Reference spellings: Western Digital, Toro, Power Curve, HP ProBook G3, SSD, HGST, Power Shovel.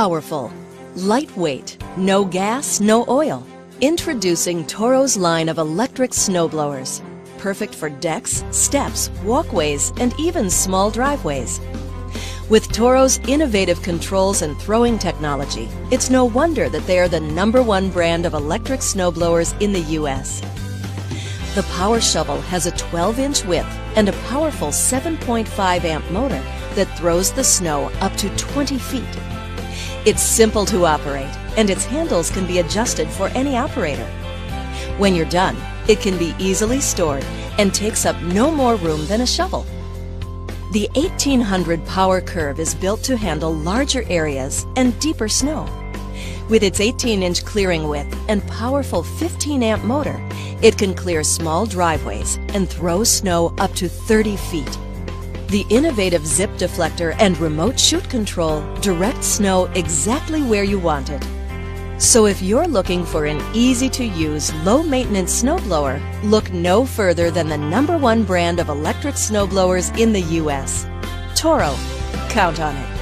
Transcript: Powerful, lightweight, no gas, no oil. Introducing Toro's line of electric snowblowers. Perfect for decks, steps, walkways, and even small driveways. With Toro's innovative controls and throwing technology, it's no wonder that they are the #1 brand of electric snowblowers in the U.S. The Power Shovel has a 12-inch width and a powerful 7.5-amp motor that throws the snow up to 20 feet. It's simple to operate, and its handles can be adjusted for any operator. When you're done, it can be easily stored and takes up no more room than a shovel. The 1800 Power Curve is built to handle larger areas and deeper snow. With its 18-inch clearing width and powerful 15-amp motor, it can clear small driveways and throw snow up to 30 feet. The innovative zip deflector and remote chute control direct snow exactly where you want it. So if you're looking for an easy-to-use, low-maintenance snowblower, look no further than the #1 brand of electric snowblowers in the U.S. Toro. Count on it.